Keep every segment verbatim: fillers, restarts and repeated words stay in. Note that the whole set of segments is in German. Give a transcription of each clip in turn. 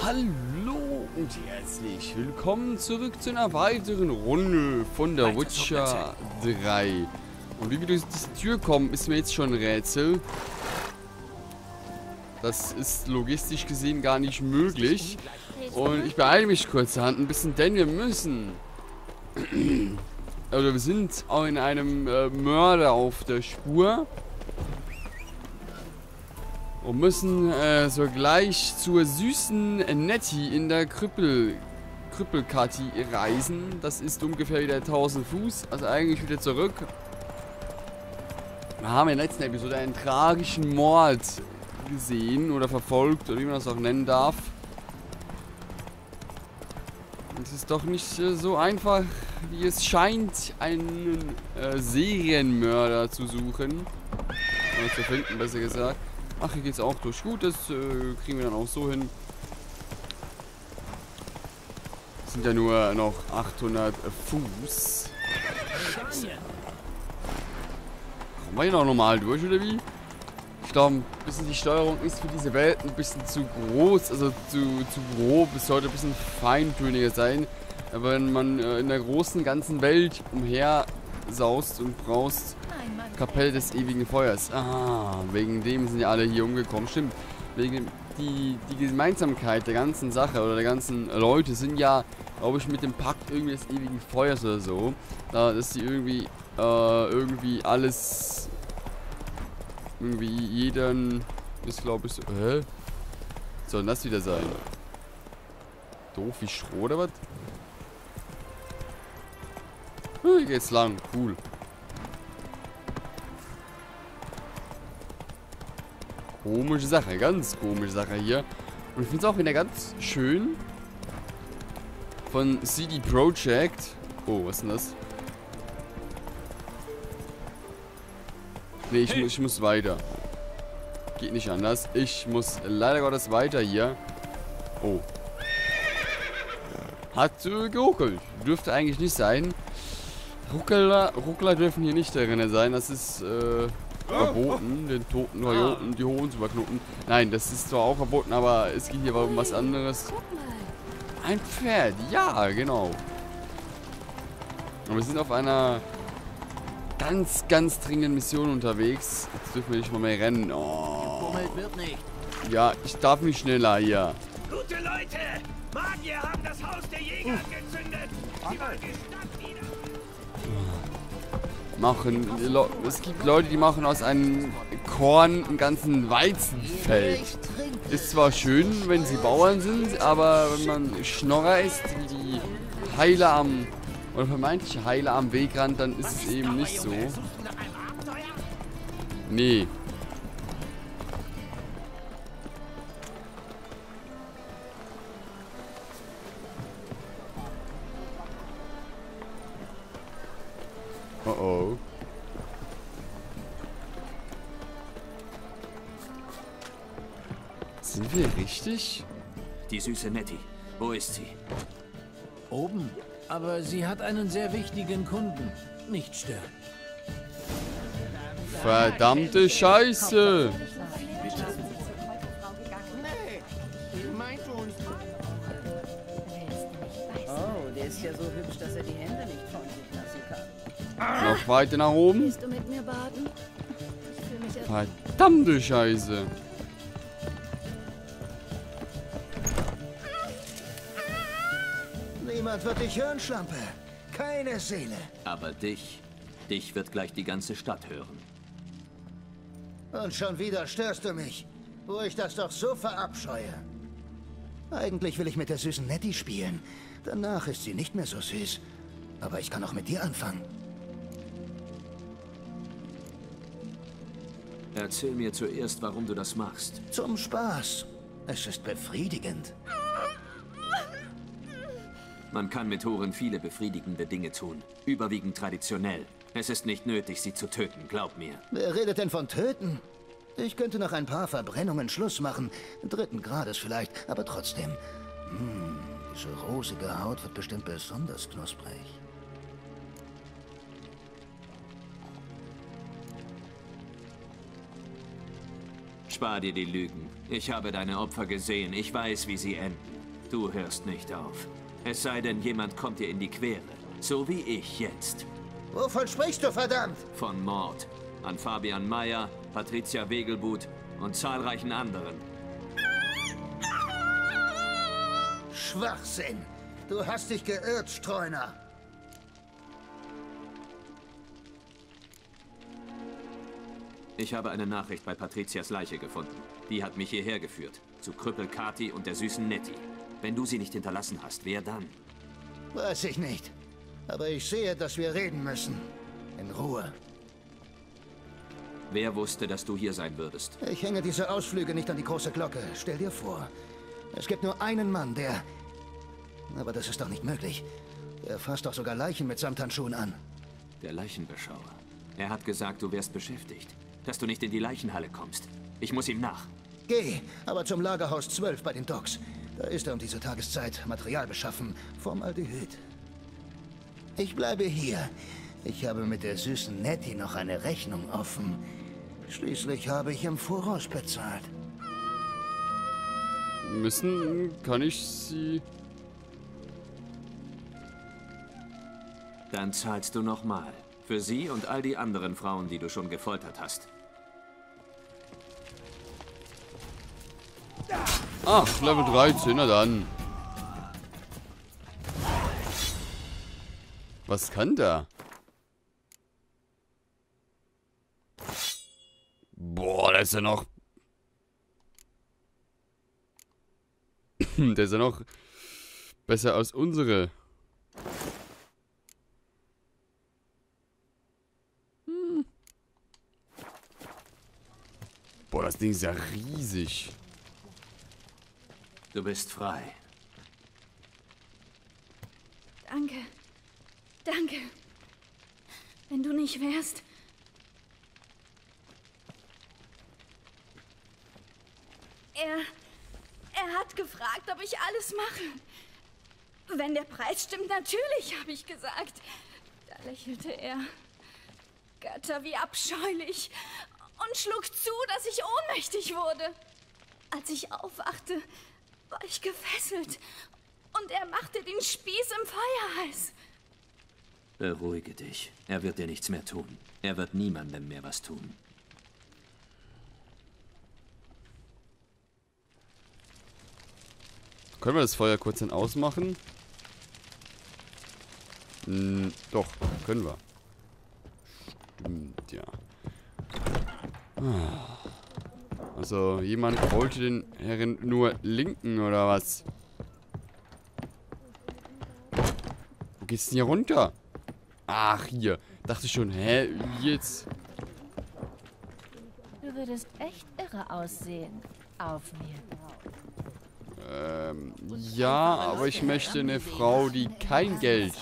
Hallo und herzlich willkommen zurück zu einer weiteren Runde von der Witcher drei. Und wie wir durch diese Tür kommen, ist mir jetzt schon ein Rätsel. Das ist logistisch gesehen gar nicht möglich. Und ich beeile mich kurzerhand ein bisschen, denn wir müssen... Oder wir sind auch in einem äh, Mörder auf der Spur. Und müssen äh, sogleich zur süßen Nettie in der Krüppel... Krüppelkati reisen. Das ist ungefähr wieder tausend Fuß, also eigentlich wieder zurück. Wir haben in der letzten Episode einen tragischen Mord gesehen oder verfolgt oder wie man das auch nennen darf. Es ist doch nicht so einfach, wie es scheint, einen äh, Serienmörder zu suchen. Oder zu finden, besser gesagt. Ach, hier geht's auch durch. Gut, das äh, kriegen wir dann auch so hin. Es sind ja nur noch achthundert Fuß. Scheiße. Kommen wir hier noch normal durch, oder wie? Ich glaube, ein bisschen die Steuerung ist für diese Welt ein bisschen zu groß, also zu, zu grob. Es sollte ein bisschen feintöniger sein. Aber wenn man äh, in der großen ganzen Welt umher saust und braust, Kapelle des ewigen Feuers. Ah, wegen dem sind ja alle hier umgekommen. Stimmt, wegen die, die Gemeinsamkeit der ganzen Sache oder der ganzen Leute sind ja, glaube ich, mit dem Pakt irgendwie des ewigen Feuers oder so. Da, dass die irgendwie, äh, irgendwie alles... Irgendwie jeden ist, glaube ich, so. Hä? Soll das wieder sein? Doof wie Stroh oder was? Hm, hier geht's lang. Cool. Komische Sache. Ganz komische Sache hier. Und ich finde es auch wieder ganz schön. Von C D Projekt. Oh, was ist denn das? Nee, ich, hey. mu ich muss weiter. Geht nicht anders. Ich muss leider Gottes weiter hier. Oh. Hat äh, geruckelt. Dürfte eigentlich nicht sein. Ruckler, Ruckler dürfen hier nicht darin sein. Das ist äh, verboten. Den toten Rajoten, die Hohen zu verknoten. Nein, das ist zwar auch verboten, aber es geht hier um was anderes. Ein Pferd. Ja, genau. Und wir sind auf einer... ganz, ganz dringende Mission unterwegs. Jetzt dürfen wir nicht mal mehr rennen. Oh. Ja, ich darf nicht schneller hier. Gute Leute! Magier haben das Haus der Jäger angezündet! Sie wollen die Stadt nieder! Machen. Le es gibt Leute, die machen aus einem Korn einen ganzen Weizenfeld. Ist zwar schön, wenn sie Bauern sind, aber wenn man Schnorrer ist, wie die Heiler am... Oder vermeintliche Heiler am Wegrand, dann ist es eben nicht so. Nee. Oh oh. Sind wir richtig? Die süße Nettie, wo ist sie? Oben. Aber sie hat einen sehr wichtigen Kunden. Nicht stören. Verdammte Scheiße! Oh, der ist ja so hübsch, dass er die Hände nicht von sich lassen kann. Noch weiter nach oben. Willst du mit mir baden? Verdammte Scheiße! Niemand wird dich hören, Schlampe. Keine Seele. Aber dich, dich wird gleich die ganze Stadt hören. Und schon wieder störst du mich, wo ich das doch so verabscheue. Eigentlich will ich mit der süßen Nettie spielen. Danach ist sie nicht mehr so süß. Aber ich kann auch mit dir anfangen. Erzähl mir zuerst, warum du das machst. Zum Spaß. Es ist befriedigend. Man kann mit Horen viele befriedigende Dinge tun. Überwiegend traditionell. Es ist nicht nötig, sie zu töten, glaub mir. Wer redet denn von töten? Ich könnte nach ein paar Verbrennungen Schluss machen. Dritten Grades vielleicht, aber trotzdem. Hm, Diese rosige Haut wird bestimmt besonders knusprig. Spar dir die Lügen. Ich habe deine Opfer gesehen. Ich weiß, wie sie enden. Du hörst nicht auf. Es sei denn, jemand kommt dir in die Quere. So wie ich jetzt. Wovon sprichst du, verdammt? Von Mord. An Fabian Meyer, Patricia Wegelbutt und zahlreichen anderen. Schwachsinn! Du hast dich geirrt, Streuner! Ich habe eine Nachricht bei Patricias Leiche gefunden. Die hat mich hierher geführt. Zu Krüppel Kati und der süßen Nettie. Wenn du sie nicht hinterlassen hast, wer dann? Weiß ich nicht. Aber ich sehe, dass wir reden müssen. In Ruhe. Wer wusste, dass du hier sein würdest? Ich hänge diese Ausflüge nicht an die große Glocke. Stell dir vor, es gibt nur einen Mann, der... Aber das ist doch nicht möglich. Er fasst doch sogar Leichen mit Samthandschuhen an. Der Leichenbeschauer. Er hat gesagt, du wärst beschäftigt. Dass du nicht in die Leichenhalle kommst. Ich muss ihm nach. Geh, aber zum Lagerhaus zwölf bei den Docks. Da ist er um diese Tageszeit Material beschaffen vom Aldehyd. Ich bleibe hier. Ich habe mit der süßen Nettie noch eine Rechnung offen. Schließlich habe ich im Voraus bezahlt. Müssen kann ich sie... Dann zahlst du nochmal. Für sie und all die anderen Frauen, die du schon gefoltert hast. Ach, Level dreizehn, na dann. Was kann der? Boah, da ist ja noch... Der ist ja noch besser als unsere. Hm. Boah, das Ding ist ja riesig. Du bist frei. Danke. Danke. Wenn du nicht wärst... Er... Er hat gefragt, ob ich alles mache. Wenn der Preis stimmt, natürlich, habe ich gesagt. Da lächelte er. Götter, wie abscheulich. Und schlug zu, dass ich ohnmächtig wurde. Als ich aufwachte, war ich gefesselt. Und er machte den Spieß im Feuer heiß. Beruhige dich. Er wird dir nichts mehr tun. Er wird niemandem mehr was tun. Können wir das Feuer kurz hin ausmachen? Hm, doch, können wir. Stimmt, ja. Also, jemand wollte den Herren nur linken, oder was? Wo geht's denn hier runter? Ach, hier. Dachte ich schon, hä, jetzt? Du würdest echt irre aussehen auf mir. Ähm, ja, aber ich möchte eine Frau, die kein Geld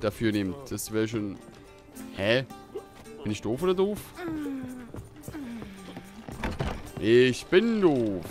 dafür nimmt. Das wäre schon... Hä? Bin ich doof oder doof? Ich bin doof.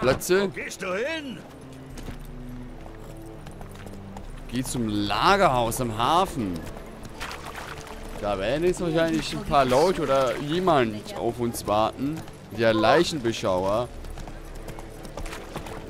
Plätze. Wo gehst du hin? Geh zum Lagerhaus am Hafen. Da werden jetzt wahrscheinlich ein paar Leute oder jemand auf uns warten. Der Leichenbeschauer.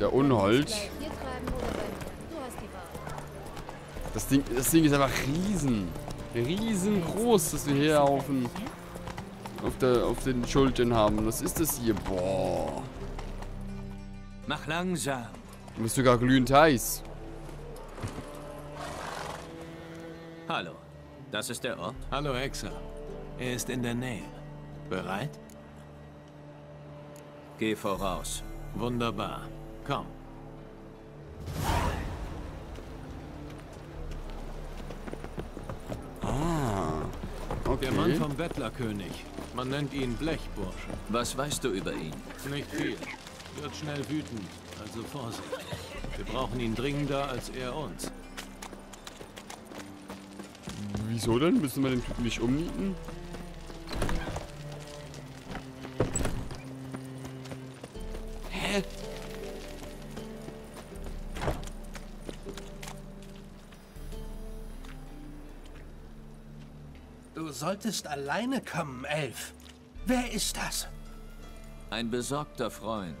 Der Unhold. Das Ding, das Ding ist einfach riesen. Riesengroß, dass wir hier auf den, auf, der, auf den Schultern haben. Was ist das hier? Boah. Mach langsam. Du bist sogar glühend heiß. Hallo. Das ist der Ort. Hallo, Hexer. Er ist in der Nähe. Bereit? Geh voraus. Wunderbar. Komm. Ah. Okay. Der Mann vom Bettlerkönig. Man nennt ihn Blechbursche. Was weißt du über ihn? Nicht viel. Wird schnell wütend, also Vorsicht. Wir brauchen ihn dringender als er uns. Wieso denn? Müssen wir den Typen nicht umnieten? Du solltest alleine kommen, Elf. Wer ist das? Ein besorgter Freund.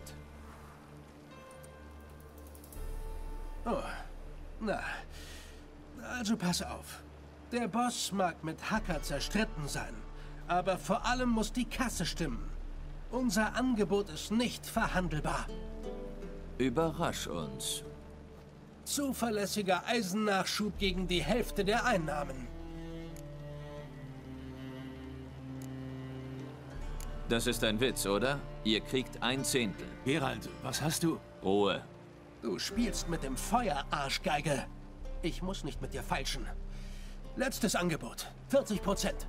Oh, na, also pass auf. Der Boss mag mit Hacker zerstritten sein, aber vor allem muss die Kasse stimmen. Unser Angebot ist nicht verhandelbar. Überrasch uns. Zuverlässiger Eisennachschub gegen die Hälfte der Einnahmen. Das ist ein Witz, oder? Ihr kriegt ein Zehntel. Gerald, was hast du? Ruhe. Du spielst mit dem Feuer, Arschgeige. Ich muss nicht mit dir feilschen. Letztes Angebot. vierzig Prozent.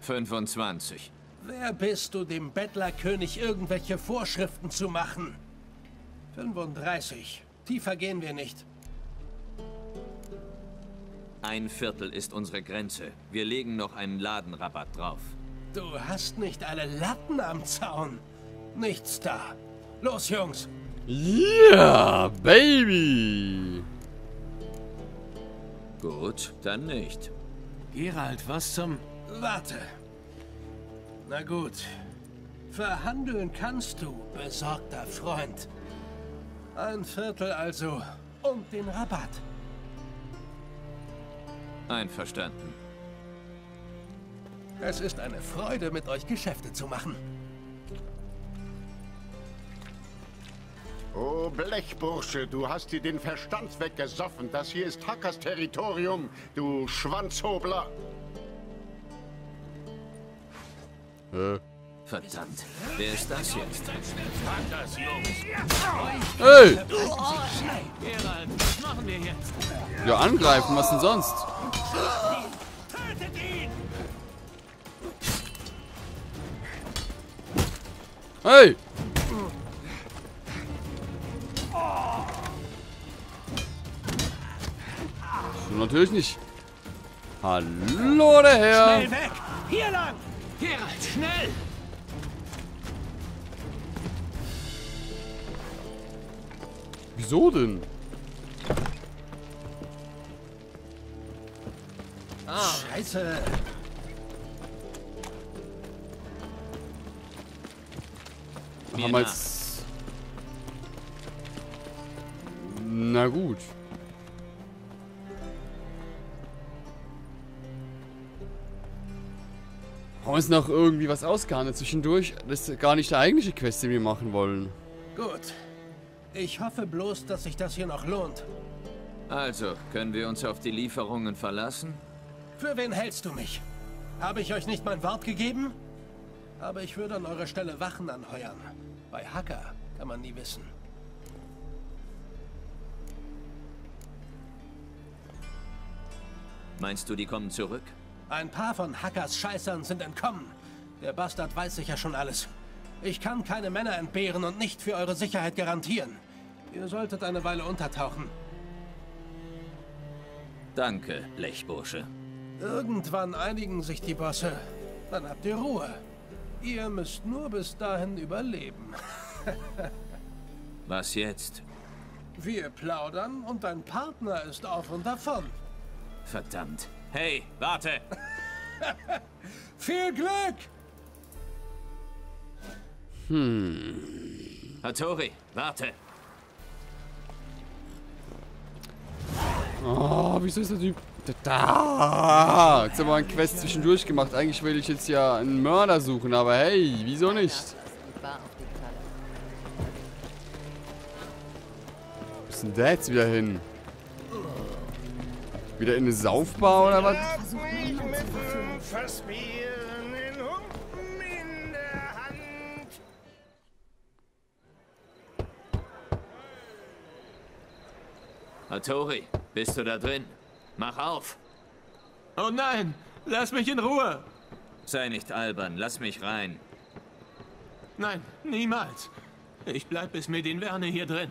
fünfundzwanzig. Wer bist du, dem Bettlerkönig irgendwelche Vorschriften zu machen? fünfunddreißig. Tiefer gehen wir nicht. Ein Viertel ist unsere Grenze. Wir legen noch einen Ladenrabatt drauf. Du hast nicht alle Latten am Zaun. Nichts da. Los, Jungs. Yeah, Baby. Gut, dann nicht. Gerald, was zum... Warte. Na gut. Verhandeln kannst du, besorgter Freund. Ein Viertel also und den Rabatt. Einverstanden. Es ist eine Freude, mit euch Geschäfte zu machen. Oh, Blechbursche, du hast dir den Verstand weggesoffen. Das hier ist Hackers Territorium, du Schwanzhobler. Äh. Verdammt, wer ist das jetzt? Hey! Ja, angreifen, was denn sonst? Hey! So, natürlich nicht. Hallo, der Herr! Schnell weg! Hier lang! Gerald, schnell! Wieso denn? Ah, Scheiße! Haben wir jetzt... Na gut. Haben wir uns noch irgendwie was ausgehandelt zwischendurch? Das ist gar nicht der eigentliche Quest, den wir machen wollen. Gut. Ich hoffe bloß, dass sich das hier noch lohnt. Also, können wir uns auf die Lieferungen verlassen? Für wen hältst du mich? Habe ich euch nicht mein Wort gegeben? Aber ich würde an eurer Stelle Wachen anheuern. Bei Hacker kann man nie wissen. Meinst du, die kommen zurück? Ein paar von Hackers Scheißern sind entkommen. Der Bastard weiß sicher schon alles. Ich kann keine Männer entbehren und nicht für eure Sicherheit garantieren. Ihr solltet eine Weile untertauchen. Danke, Blechbursche. Irgendwann einigen sich die Bosse. Dann habt ihr Ruhe. Ihr müsst nur bis dahin überleben. Was jetzt? Wir plaudern und dein Partner ist auf und davon. Verdammt. Hey, warte! Viel Glück! Hm. Hattori, warte. Oh, wieso ist der Typ? Da! Jetzt haben wir eine Quest zwischendurch gemacht. Eigentlich will ich jetzt ja einen Mörder suchen, aber hey, wieso nicht? Wo ist denn der jetzt wieder hin? Wieder in eine Saufbar oder was? Hattori, bist du da drin? Mach auf! Oh nein! Lass mich in Ruhe! Sei nicht albern, lass mich rein. Nein, niemals! Ich bleib bis Medin Verne hier drin.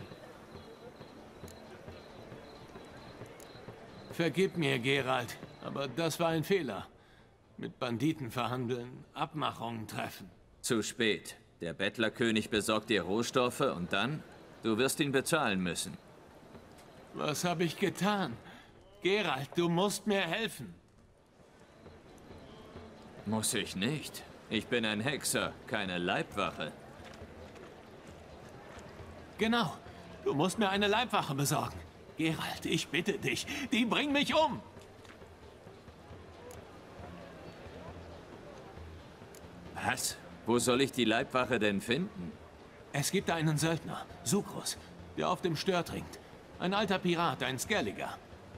Vergib mir, Gerald, aber das war ein Fehler. Mit Banditen verhandeln, Abmachungen treffen. Zu spät. Der Bettlerkönig besorgt dir Rohstoffe und dann? Du wirst ihn bezahlen müssen. Was habe ich getan? Gerald, du musst mir helfen. Muss ich nicht. Ich bin ein Hexer, keine Leibwache. Genau. Du musst mir eine Leibwache besorgen. Geralt, ich bitte dich. Die bringen mich um. Was? Wo soll ich die Leibwache denn finden? Es gibt einen Söldner, Sucrus, der auf dem Stör trinkt. Ein alter Pirat, ein Skelliger.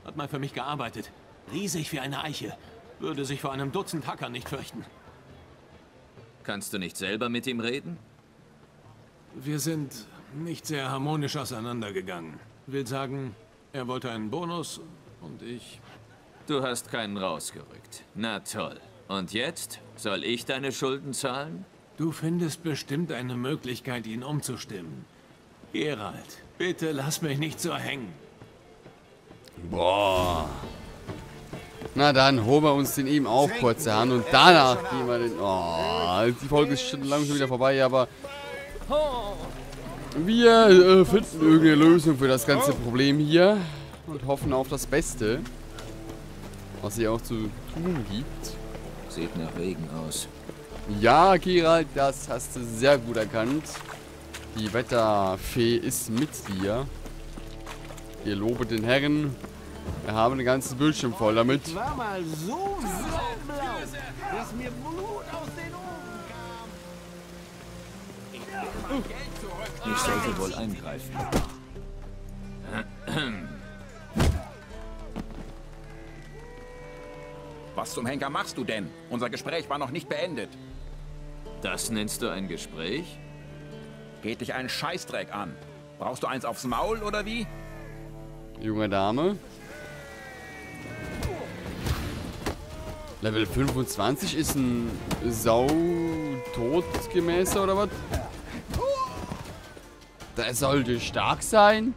Hat mal für mich gearbeitet. Riesig wie eine Eiche. Würde sich vor einem Dutzend Hackern nicht fürchten. Kannst du nicht selber mit ihm reden? Wir sind nicht sehr harmonisch auseinandergegangen. Will sagen, er wollte einen Bonus und ich... Du hast keinen rausgerückt. Na toll. Und jetzt? Soll ich deine Schulden zahlen? Du findest bestimmt eine Möglichkeit, ihn umzustimmen. Geralt, bitte lass mich nicht so hängen. Boah. Na dann, holen wir uns den eben auch kurzerhand und danach gehen wir den... Oh, die Folge ist schon langsam wieder vorbei, aber... Wir äh, finden irgendeine Lösung für das ganze Problem hier und hoffen auf das Beste, was hier auch zu tun gibt. Sieht nach Regen aus. Ja, Geralt, das hast du sehr gut erkannt. Die Wetterfee ist mit dir. Ihr lobet den Herren. Wir haben den ganzen Bildschirm voll damit. War mal so sauber, dass mir Blut aus den Ohren kam. Ich hab mein Geld zurück. Ich sollte wohl eingreifen. Was zum Henker machst du denn? Unser Gespräch war noch nicht beendet. Das nennst du ein Gespräch? Geht dich einen Scheißdreck an. Brauchst du eins aufs Maul oder wie? Junge Dame. Level fünfundzwanzig ist ein Sau-Todgemäßer oder was? Der sollte stark sein.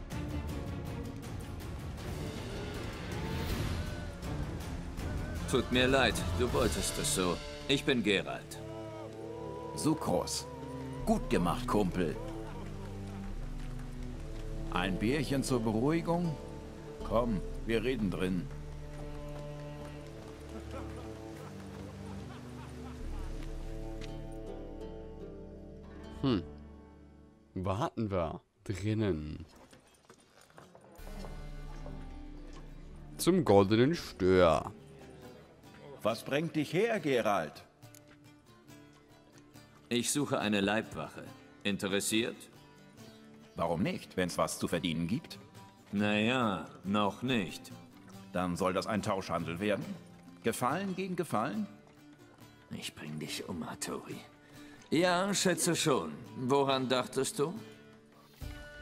Tut mir leid, du wolltest es so. Ich bin Geralt. Sucrus. Gut gemacht, Kumpel. Ein Bierchen zur Beruhigung? Komm, wir reden drin. Hm. Warten wir drinnen. Zum goldenen Stör. Was bringt dich her, Geralt? Ich suche eine Leibwache. Interessiert? Warum nicht, wenn es was zu verdienen gibt? Naja, noch nicht. Dann soll das ein Tauschhandel werden. Gefallen gegen Gefallen? Ich bring dich um, Hattori. Ja, schätze schon. Woran dachtest du?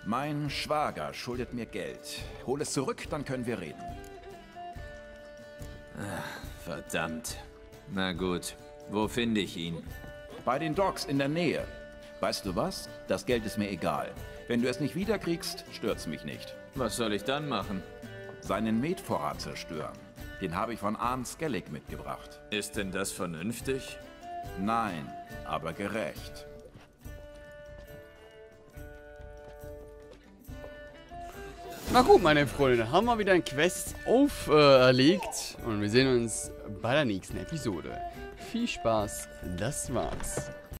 Mein Schwager schuldet mir Geld. Hol es zurück, dann können wir reden. Ach, verdammt. Na gut, wo finde ich ihn? Bei den Docks in der Nähe. Weißt du was? Das Geld ist mir egal. Wenn du es nicht wiederkriegst, stört's mich nicht. Was soll ich dann machen? Seinen Metvorrat zerstören. Den habe ich von Arne Skellig mitgebracht. Ist denn das vernünftig? Nein, aber gerecht. Na gut, meine Freunde, haben wir wieder ein Quest auferlegt äh, und wir sehen uns bei der nächsten Episode. Viel Spaß, das war's.